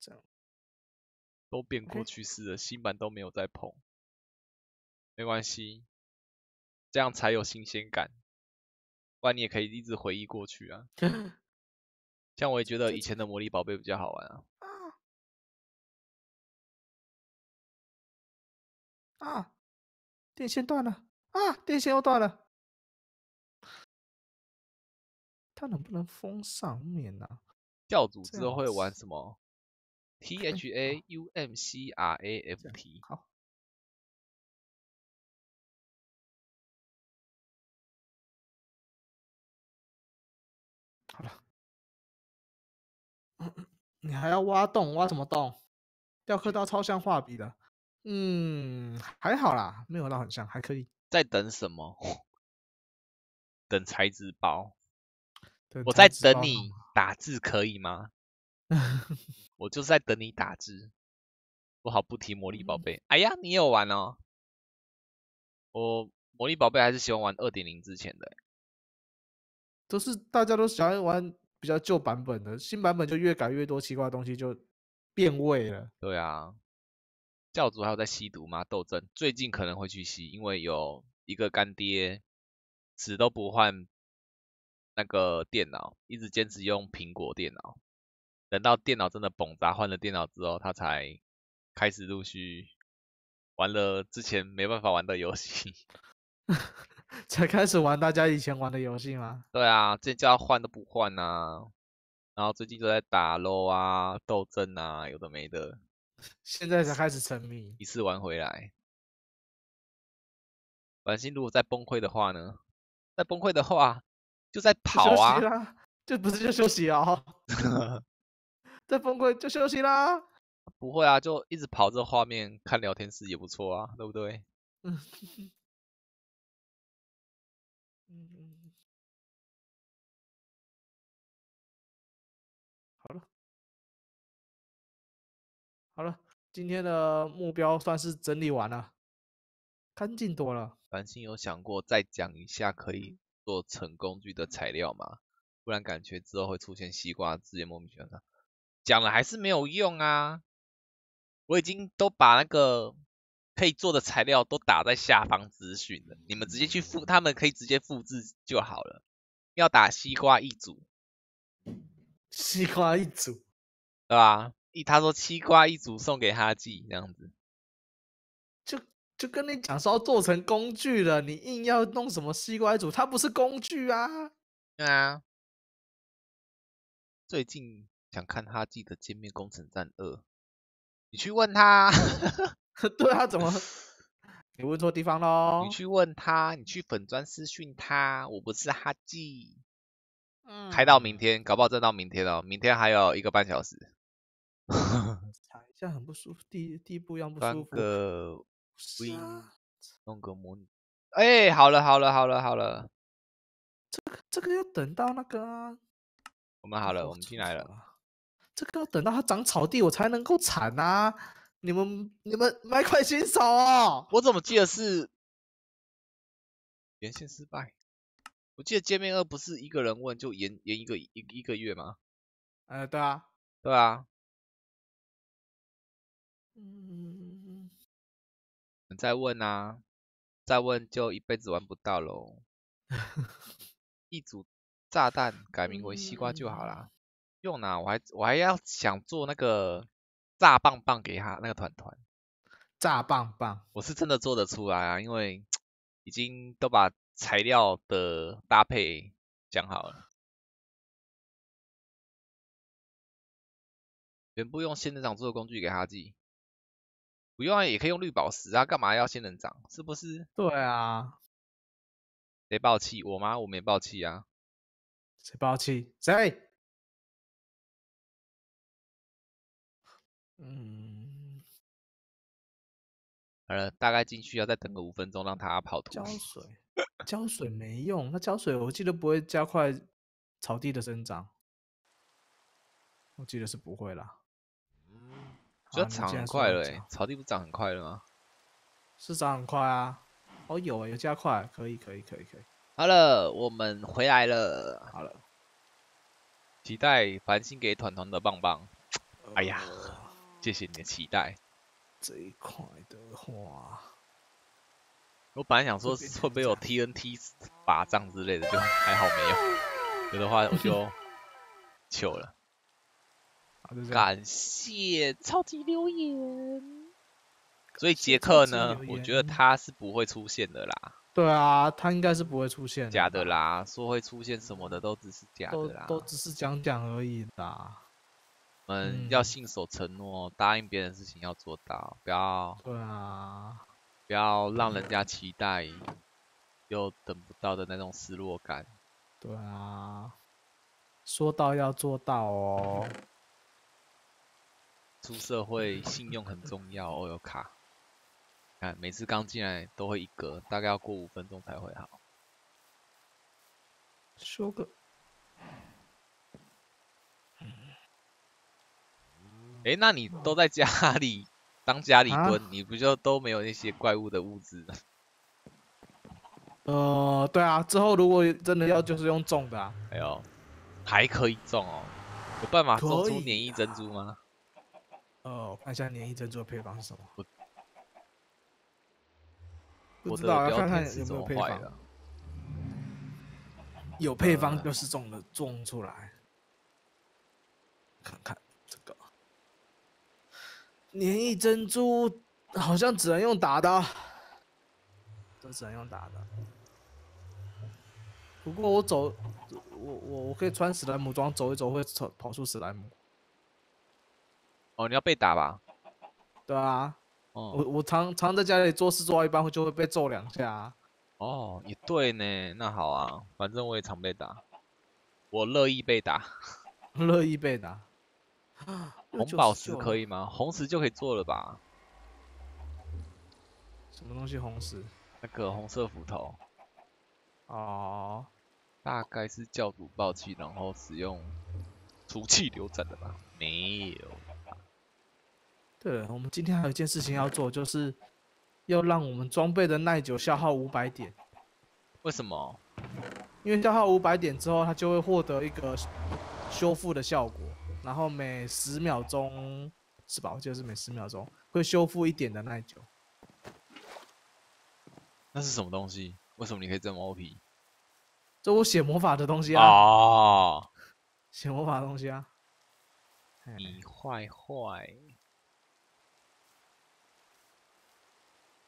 这样都变过去式了，新版都没有再碰，没关系，这样才有新鲜感。不然你也可以一直回忆过去啊。像我也觉得以前的魔力宝贝比较好玩啊。啊！电线断了！啊！电线又断了！它能不能封上面啊？教主之后会玩什么 ？THAUMCRAFT。好。好了。你还要挖洞？挖什么洞？雕刻刀超像画笔的。 嗯，还好啦，没有到很像，还可以。在等什么？等材质包。我在等你打字，可以吗？我就是在等你打字。我好不提魔力宝贝。哎呀，你有玩哦。我魔力宝贝还是喜欢玩 2.0 之前的、欸。都是大家都喜欢玩比较旧版本的，新版本就越改越多奇怪的东西，就变味了。对啊。 教主还有在吸毒吗？斗争最近可能会去吸，因为有一个干爹死都不换那个电脑，一直坚持用苹果电脑，等到电脑真的崩砸，换了电脑之后，他才开始陆续玩了之前没办法玩的游戏，才开始玩大家以前玩的游戏吗？对啊，之前叫他换都不换啊，然后最近就在打 LOL 啊、斗争啊，有的没的。 现在才开始沉迷，一次玩回来。玩心如果再崩溃的话呢？再崩溃的话，就在跑啊！就不是就休息啊！再崩溃就休息啦！不会啊，就一直跑这画面看聊天室也不错啊，对不对？嗯。好了。 好了，今天的目标算是整理完了，干净多了。繁星有想过再讲一下可以做成工具的材料吗？不然感觉之后会出现西瓜字眼莫名其妙的，讲了还是没有用啊！我已经都把那个可以做的材料都打在下方资讯了，你们直接去复，他们可以直接复制就好了。要打西瓜一组，西瓜一组，对吧？ 他说：“西瓜一组送给哈记，这样子，就跟你讲说要做成工具了，你硬要弄什么西瓜一组，它不是工具啊！对啊，最近想看哈记的《歼灭工程战2》，你去问他。对啊，怎么？你问错地方喽！你去问他，你去粉专私讯他，我不是哈记。嗯，开到明天，搞不好真到明天哦，明天还有1个半小时。” 踩一下很不舒服，第一步一样不舒服。弄个模拟。哎，好了。这个要等到那个、啊。我们好了，我们进来了。这个要等到它长草地，我才能够铲啊！你们买块新手哦！我怎么记得是连线失败？我记得见面2不是一个人问就延一个月吗？对啊，对啊。 嗯，再问啊，再问就一辈子玩不到喽。一组炸弹改名为西瓜就好啦。用啊，我还要想做那个炸棒棒给他那个团团。炸棒棒，我是真的做得出来啊，因为已经都把材料的搭配讲好了。 全部用仙人掌做的工具给他寄，不用啊也可以用绿宝石啊，干嘛要仙人掌？是不是？对啊，谁爆气？我吗？我没爆气啊。谁爆气？谁？嗯，好了，大概进去要再等个5分钟，让他跑图。胶水没用，那胶水我记得不会加快草地的生长，我记得是不会啦。 觉得长很快了欸，草地不长很快了吗？是长很快啊，哦有欸，有加快，可以。好了，我们回来了。好了，期待繁星给团团的棒棒。哎呀，谢谢你的期待。这一块的话，我本来想说会不会有 TNT 法杖之类的，就还好没有。有的话我就糗了。感谢超级留言。所以杰克呢，我觉得他是不会出现的啦。对啊，他应该是不会出现的。假的啦，说会出现什么的都只是假的啦，都只是讲讲而已啦。我们要信守承诺，答应别人的事情要做到，不要。对啊。不要让人家期待，又等不到的那种失落感。对啊。说到要做到哦。出社会信用很重要，哦有卡。看，每次刚进来都会一格，大概要过5分钟才会好。说个，哎，那你都在家里当家里蹲，你不就都没有那些怪物的物资？对啊，之后如果真的要，就是用种的啊。哎呦，还可以种哦，有办法种出黏液珍珠吗？我看一下黏液珍珠的配方是什么。不知道要看看有没有配方，有配方就是种出来。看看这个黏液珍珠，好像只能用打的，都只能用打的。不过我可以穿史莱姆装走一走，会跑出史莱姆。哦，你要被打吧？对啊。我常在家里做事做到一半就会被揍2下、啊。哦，也对呢，那好啊，反正我也常被打，我乐意被打，乐意被打。红宝石可以吗？红石就可以做了吧？什么东西红石？那个红色斧头。哦，大概是教主暴气，然后使用除气流斩的吧？没有。对了，我们今天还有一件事情要做，就是要让我们装备的耐久消耗500点。为什么？因为消耗500点之后，它就会获得一个修复的效果，然后每10秒钟是吧？我记得是每10秒钟会修复1点的耐久。那是什么东西？为什么你可以这么 OP？ 这我写魔法的东西啊！哦，写魔法的东西啊！你坏坏。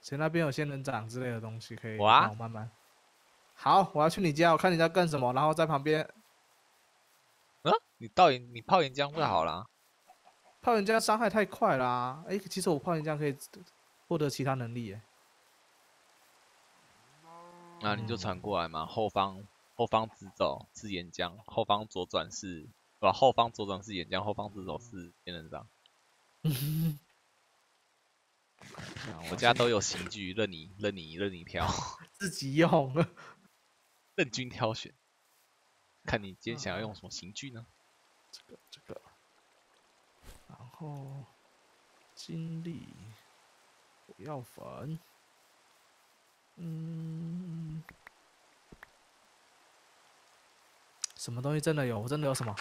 谁那边有仙人掌之类的东西可以让我慢慢？好，我要去你家，我看你在干什么，然后在旁边。嗯、啊，你泡岩浆就好啦。泡岩浆伤害太快啦！哎、欸，其实我泡岩浆可以获得其他能力耶。那、啊、你就传过来嘛，后方直走是岩浆，后方左转是，啊，后方左转是岩浆，后方直走是仙人掌。我家都有刑具，任你挑，自己用，任君挑选。看你今天想要用什么刑具呢？这个，然后精力不要烦，什么东西真的有？我真的有什么？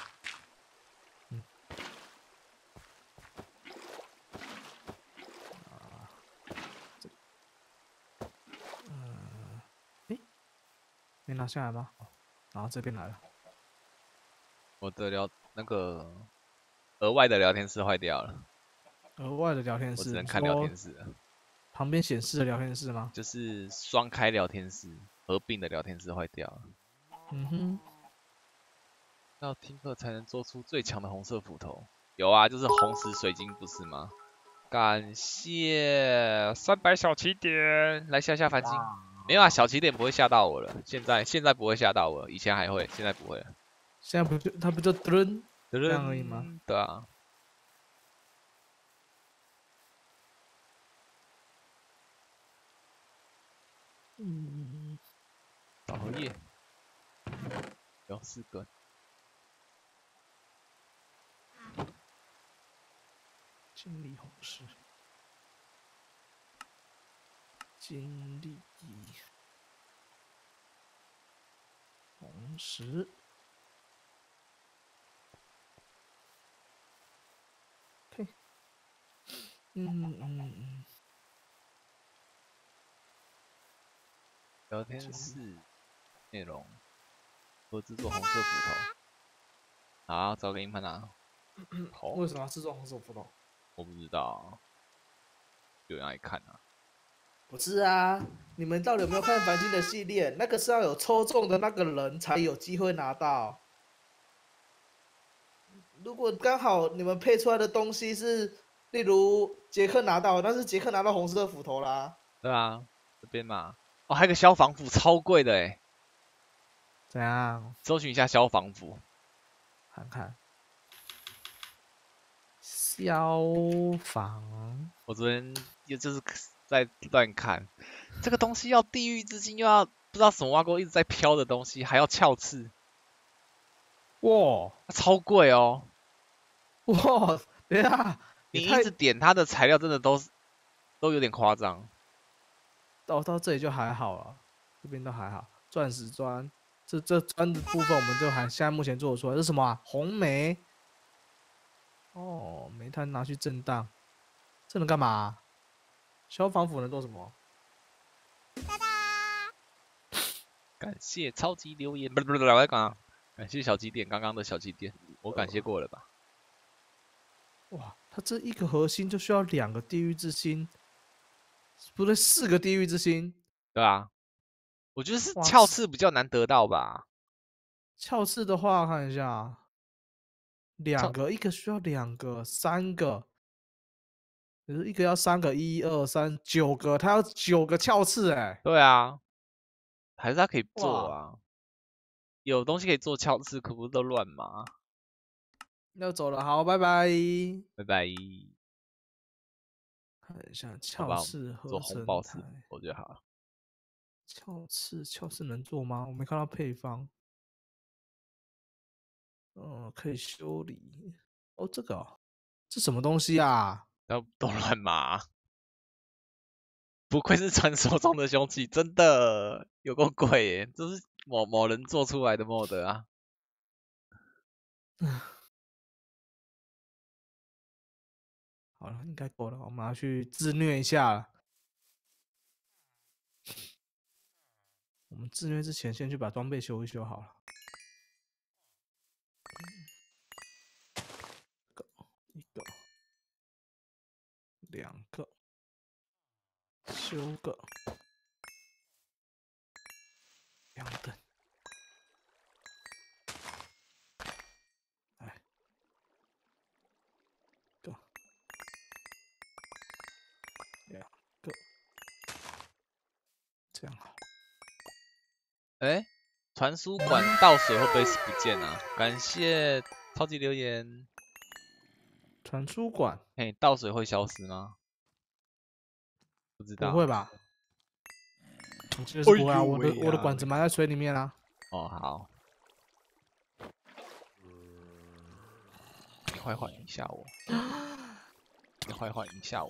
没拿下来吗？然后这边来了，我的额外的聊天室坏掉了。额外的聊天室，我只能看聊天室了。旁边显示的聊天室吗？就是双开聊天室，合并的聊天室坏掉了。嗯哼。要听课才能做出最强的红色斧头。有啊，就是红石水晶不是吗？感谢300小起点，来下繁星。没有啊，小起点不会吓到我了。现在不会吓到我了，以前还会，现在不会了。现在不就它不就蹲这样而已吗？对啊。枣核叶有4个。精力红石。精力红石，呸！聊天室内容，我制作红色斧头。啊，找个硬盘拿。为什么要制作红色斧头？我不知道，有人来看啊。 不是啊，你们到底有没有看繁星的系列？那个是要有抽中的那个人才有机会拿到。如果刚好你们配出来的东西是，例如杰克拿到，但是杰克拿到红色斧头啦。对啊，这边嘛。哦，还有个消防斧，超贵的哎。怎样？搜寻一下消防斧，看看。消防。我昨天也就是。 在乱看，这个东西要地狱之金，又要不知道什么挖沟一直在飘的东西，还要鞘刺，哇，超贵哦！哇，等一下，你一直点它的材料，真的都有点夸张。到这里就还好了，这边都还好。钻石砖，这砖的部分我们就还现在目前做得出来。这是什么啊？红煤。哦，煤炭拿去震荡，这能干嘛啊？ 消防斧能做什么？感谢超级留言，不，我在讲，感谢小几点刚刚的小几点，我感谢过了吧？哇，他这一个核心就需要2个地狱之心，不对，4个地狱之心。对啊，我觉得是鞘刺比较难得到吧。鞘刺的话，看一下，2个，一个需要2个，3个。 就是一个要3个，1、2、3，9个，他要9个鞘刺哎、欸。对啊，还是他可以做啊，有东西可以做鞘刺，可不是都乱吗？要走了，好，拜拜，拜拜。看一下鞘刺合成台，我觉得好。鞘刺能做吗？我没看到配方。嗯，可以修理。哦，这个、哦，这什么东西啊？ 都乱码，不愧是传说中的凶器，真的有够贵耶！这是某人做出来的 mod 啊。好了，应该够了，我们要去自虐一下了。我们自虐之前，先去把装备修一修好了。一个。 2个，修个，2等，哎，个，2个，这样好。哎，传输管倒水会不会是不见啊？感谢超级留言。 传输管，哎，倒水会消失吗？不知道，不会吧？我记得是不会啊，我的管子埋在水里面啊。哦，好，你坏坏一下我，你坏坏一下我。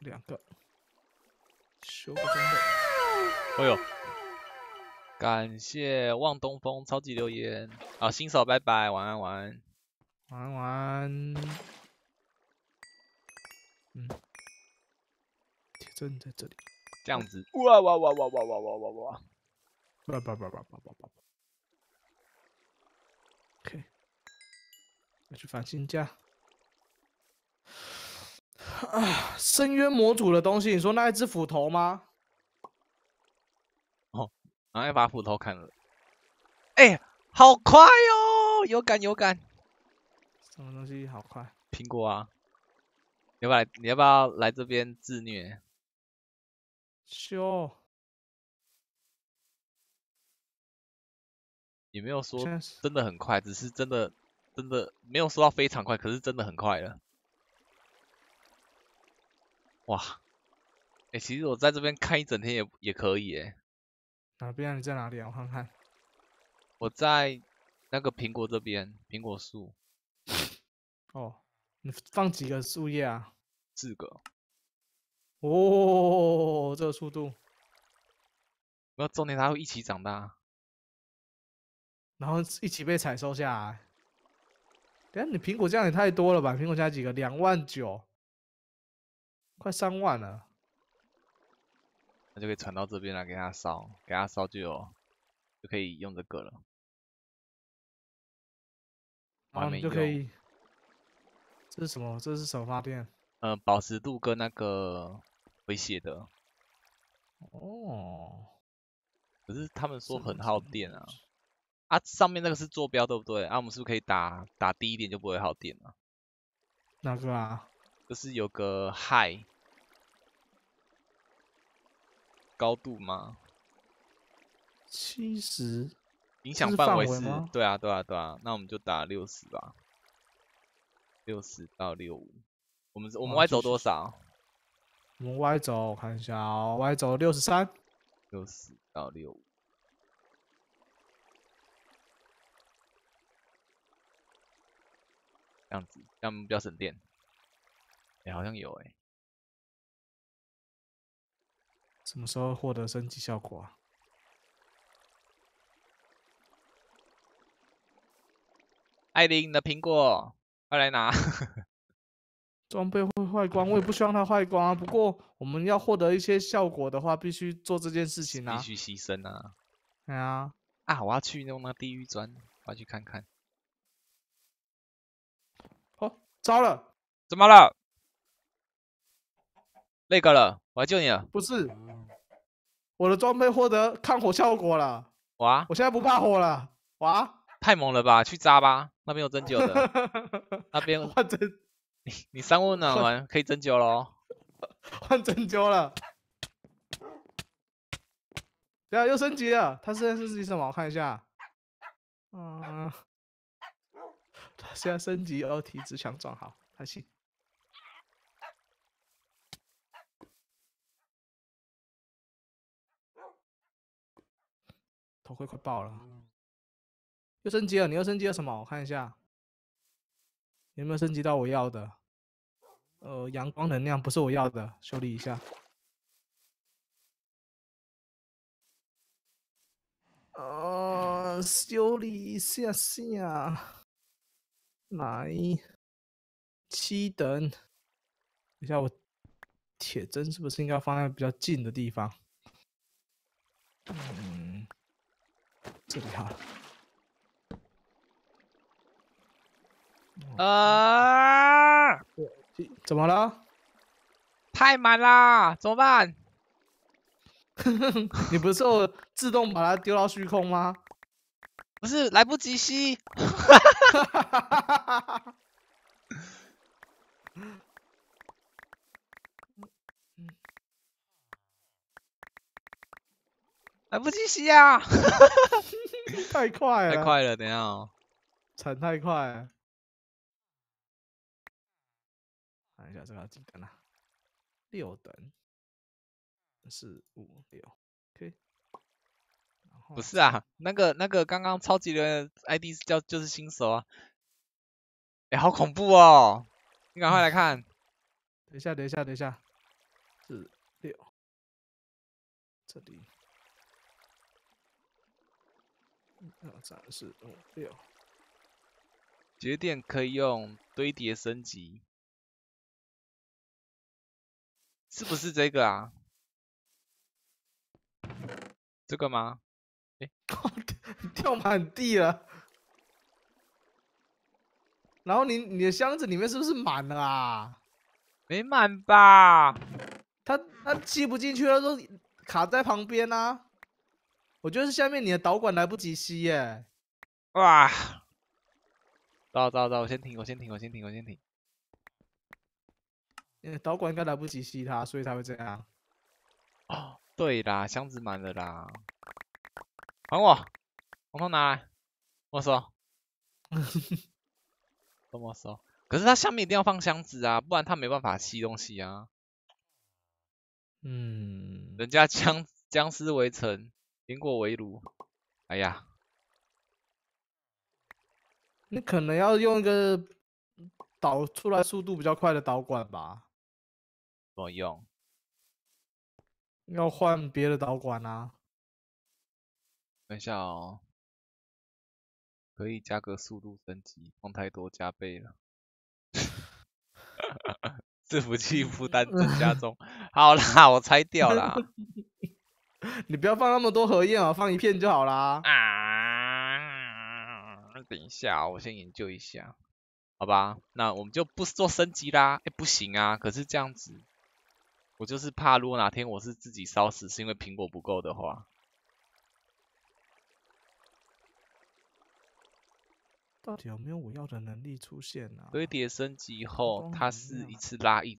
2个，修个装备。哎呦！ 感谢望东风超级留言啊、哦，新手拜拜，晚安晚安晚安晚安。嗯，铁证在这里，这样子。哇哇哇哇哇哇哇哇哇！叭叭叭叭叭叭叭。OK， 要去繁星家。啊，深渊模组的东西，你说那一只斧头吗？ 然后要把斧头砍了，哎、欸，好快哦，有感有感。什么东西好快？苹果啊！你要不要来这边自虐？修。也没有说真的很快，只是真的没有说到非常快，可是真的很快了。哇，哎、欸，其实我在这边看一整天也可以哎、欸。 哪边啊？你在哪里啊？我看看。我在那个苹果这边，苹果树。哦，你放几个树叶啊？4个。哦，这个速度。没有，重点它会一起长大。然后一起被采收下来。等下你苹果酱也太多了吧？苹果加几个？2万9，快3万了。那就可以传到这边来，给它烧，给它烧就有，就可以用这个了。然后你就可以。这是什么？这是什么发电？保湿度跟那个回血的。哦。可是他们说很耗电啊。 啊，上面那个是坐标对不对？啊，我们是不是可以打低一点就不会耗电了？哪个啊？就是有个high高度吗？70。影响范围是？对啊，对啊，对啊。那我们就打60吧。60到65。我们 Y 轴多少？我们 Y 轴我看一下哦 ，Y 轴63。60到65。 这样子，这样比较省电。哎、欸，好像有哎、欸。什么时候获得升级效果啊？艾琳，你的苹果，快来拿！装备会坏光，我也不希望它坏光啊。不过我们要获得一些效果的话，必须做这件事情啊，必须牺牲啊。对啊。啊，我要去弄那地狱砖，我要去看看。 糟了，怎么了？那个了，我来救你了。不是，我的装备获得抗火效果了。哇！我现在不怕火了。哇！太猛了吧，去扎吧，那边有针灸的。那边换针，你3问完可以针灸喽。换针灸了。对啊，又升级了。它现在是升级什么？我看一下。嗯。 现在升级哦，体质强壮，好，还行。头盔快爆了，又升级了，你又升级了什么？我看一下，有没有升级到我要的？阳光能量不是我要的，修理一下。修理一下下。 来7等，等一下，我铁针是不是应该放在比较近的地方？嗯，这里好了。啊！怎么了？太满啦，怎么办？你不是说我自动把它丢到虚空吗？ 不是来不及吸，来不及吸啊！太快了，太快了，等一下哦，铲太快了。看一下这个要几等啊？6等，4、5、6 ，OK。 不是啊，那个刚刚超级留言的 ID 就是新手啊，哎、欸，好恐怖哦！你赶快来看，等一下，4、6，这里，1、2、3、4、5、6，节点可以用堆叠升级，是不是这个啊？这个吗？ 掉满地了，然后你的箱子里面是不是满了啊？没满吧？它吸不进去了，都卡在旁边啊。我觉得是下面你的导管来不及吸耶。哇！到，我先停。导管应该来不及吸它，所以才会这样。哦，对啦，箱子满了啦。 还我，统统拿来，没收，都没收。可是它下面一定要放箱子啊，不然它没办法吸东西啊。嗯，人家僵尸围城，苹果围炉。哎呀，你可能要用一个导出来速度比较快的导管吧？怎么用？要换别的导管啊。 等一下哦，可以加个速度升级，放太多加倍了。伺服器负担增加中。好啦，我拆掉啦。你不要放那么多核焰啊，放一片就好啦。啊，等一下，我先研究一下，好吧？那我们就不做升级啦。哎，不行啊，可是这样子，我就是怕如果哪天我是自己烧死，是因为苹果不够的话。 到底有没有我要的能力出现啊？堆叠升级后，它是一次拉一